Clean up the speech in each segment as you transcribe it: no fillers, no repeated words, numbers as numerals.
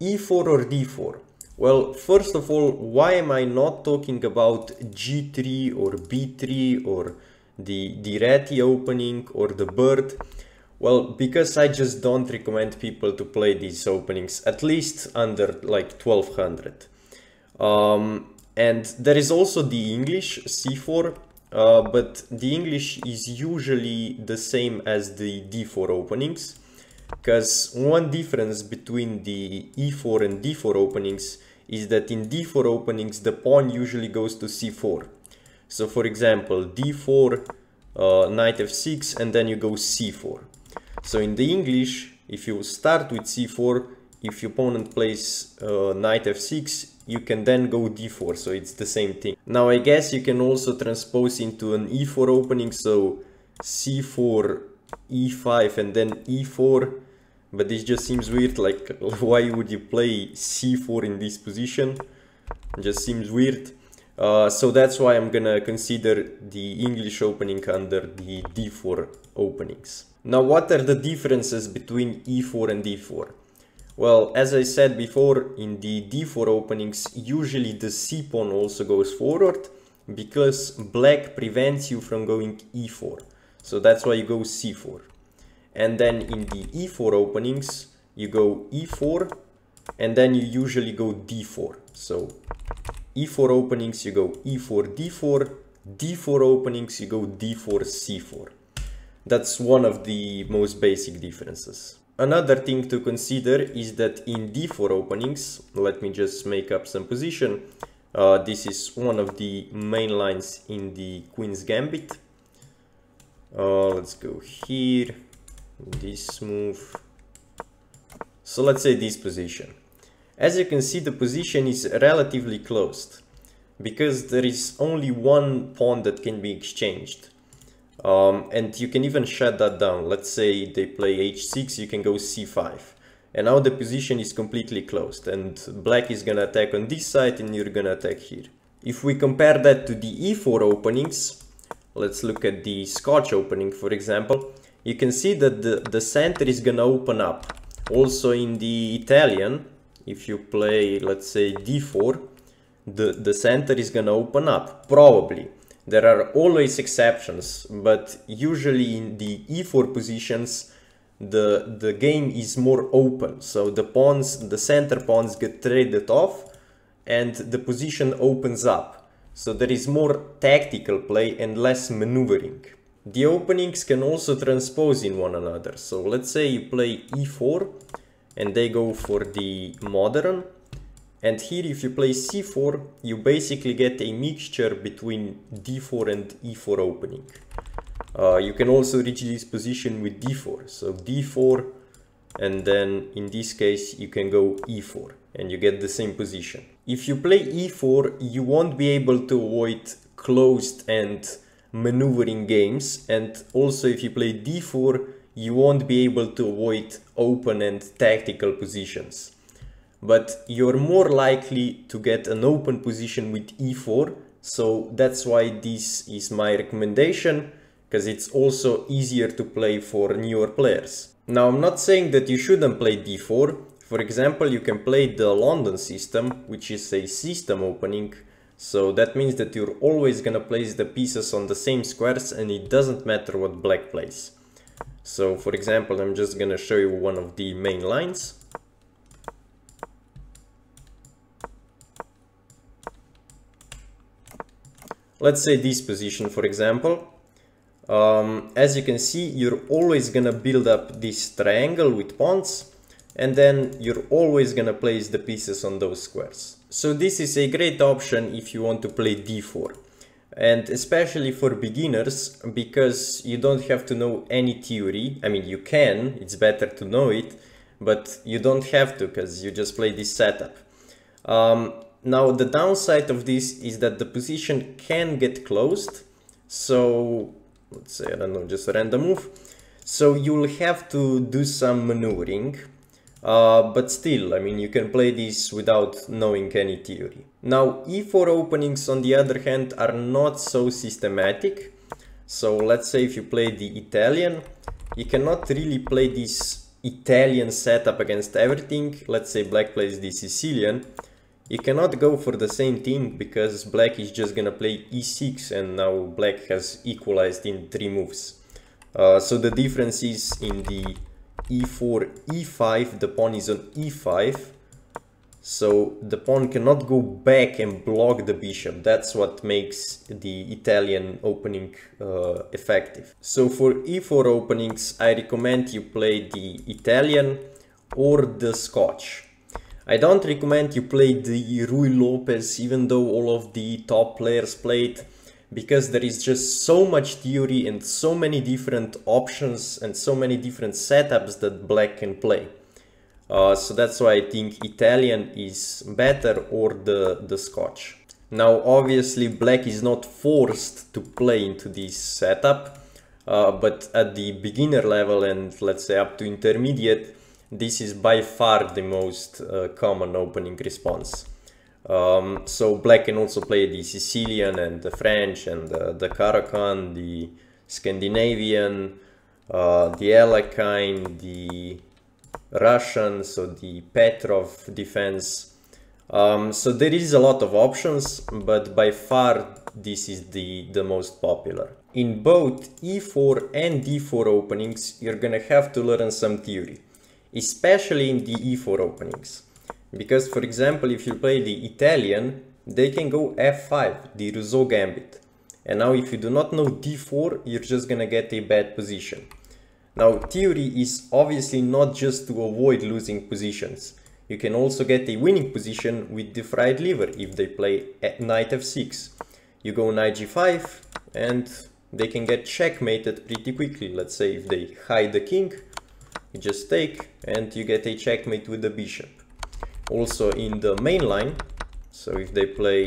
E4 or D4? Well, first of all, why am I not talking about G3 or B3 or the ratty opening or the bird? Well, because I just don't recommend people to play these openings, at least under like 1200. And there is also the English C4, but the English is usually the same as the D4 openings, because one difference between the E4 and D4 openings is that in D4 openings the pawn usually goes to C4. So for example, D4, knight f6, and then you go C4. So in the English, if you start with C4, if your opponent plays knight f6, you can then go D4, so it's the same thing. Now I guess you can also transpose into an E4 opening, so C4, E5, and then E4, but this just seems weird. Like, why would you play C4 in this position? It just seems weird. So that's why I'm gonna consider the English opening under the D4 openings. Now, what are the differences between E4 and D4? Well, as I said before, in the D4 openings, usually the C pawn also goes forward, because black prevents you from going E4. So that's why you go C4. And then in the E4 openings, you go E4, and then you usually go D4. So E4 openings, you go E4, D4. D4 openings, you go D4, C4. That's one of the most basic differences. Another thing to consider is that in D4 openings, let me just make up some position. This is one of the main lines in the Queen's Gambit. Let's go here, this move, so let's say this position. As you can see, the position is relatively closed, because there is only one pawn that can be exchanged, and you can even shut that down. Let's say they play h6, you can go c5, and now the position is completely closed, and black is gonna attack on this side and you're gonna attack here. If we compare that to the E4 openings, let's look at the Scotch opening, for example. You can see that the center is gonna open up. Also in the Italian, if you play, let's say, D4, the center is gonna open up, probably. There are always exceptions, but usually in the E4 positions, the game is more open. So the pawns, the center pawns get traded off, and the position opens up. So there is more tactical play and less maneuvering. The openings can also transpose in one another. So let's say you play E4 and they go for the modern. And here if you play C4, you basically get a mixture between D4 and E4 opening. You can also reach this position with D4. So D4, and then in this case you can go E4. And you get the same position. If you play E4, you won't be able to avoid closed and maneuvering games, and also if you play D4, you won't be able to avoid open and tactical positions. But you're more likely to get an open position with E4, so that's why this is my recommendation, because it's also easier to play for newer players. Now, I'm not saying that you shouldn't play D4. For example, you can play the London system, which is a system opening, so that means that you're always gonna place the pieces on the same squares and it doesn't matter what black plays. So for example, I'm just gonna show you one of the main lines. Let's say this position, for example. As you can see, you're always gonna build up this triangle with pawns, and then you're always gonna place the pieces on those squares. So this is a great option if you want to play D4, and especially for beginners, because you don't have to know any theory. I mean, you can, it's better to know it, but you don't have to, because you just play this setup. Now the downside of this is that the position can get closed. So let's say, I don't know, just a random move. So you'll have to do some maneuvering. But still, I mean, you can play this without knowing any theory. Now, E4 openings, on the other hand, are not so systematic. So let's say if you play the Italian, you cannot really play this Italian setup against everything, let's say black plays the Sicilian, you cannot go for the same thing because black is just gonna play e6 and now black has equalized in 3 moves. So the difference is in the e4, e5, the pawn is on e5, so the pawn cannot go back and block the bishop. That's what makes the Italian opening effective. So for e4 openings, I recommend you play the Italian or the Scotch. I don't recommend you play the Ruy Lopez, even though all of the top players played, because there is just so much theory and so many different options and so many different setups that black can play. So that's why I think Italian is better or the Scotch. Now obviously black is not forced to play into this setup, but at the beginner level and let's say up to intermediate, this is by far the most common opening response. So black can also play the Sicilian and the French and the Caro Kann, the Scandinavian, the Alekhine, the Russian, so the Petrov defense. So there is a lot of options, but by far this is the most popular. In both e4 and d4 openings, you're gonna have to learn some theory, especially in the e4 openings. Because, for example, if you play the Italian, they can go f5, the Rousseau gambit. And now if you do not know d4, you're just gonna get a bad position. Now, theory is obviously not just to avoid losing positions. You can also get a winning position with the fried liver if they play at knight f6. You go knight g5 and they can get checkmated pretty quickly. Let's say if they hide the king, you just take and you get a checkmate with the bishop. Also in the main line, so if they play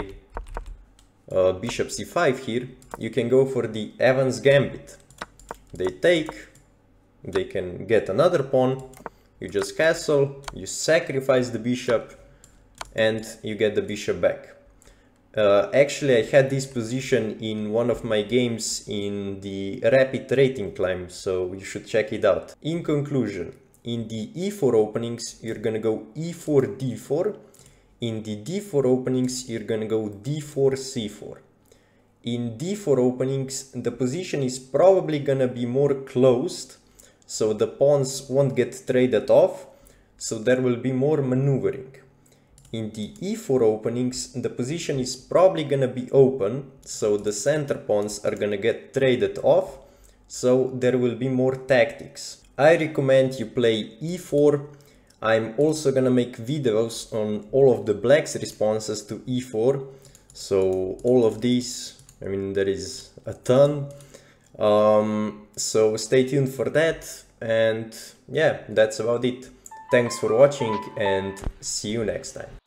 bishop c5 here, you can go for the Evans gambit. They take, they can get another pawn, you just castle, you sacrifice the bishop, and you get the bishop back. Actually, I had this position in one of my games in the rapid rating climb, so you should check it out. In conclusion, in the e4 openings, you're gonna go e4, d4. In the d4 openings, you're gonna go d4, c4. In d4 openings, the position is probably gonna be more closed, so the pawns won't get traded off, so there will be more maneuvering. In the e4 openings, the position is probably gonna be open, so the center pawns are gonna get traded off, so there will be more tactics. I recommend you play e4. I'm also gonna make videos on all of the black's responses to e4. So all of these, I mean, there is a ton. So stay tuned for that. And yeah, that's about it. Thanks for watching and see you next time.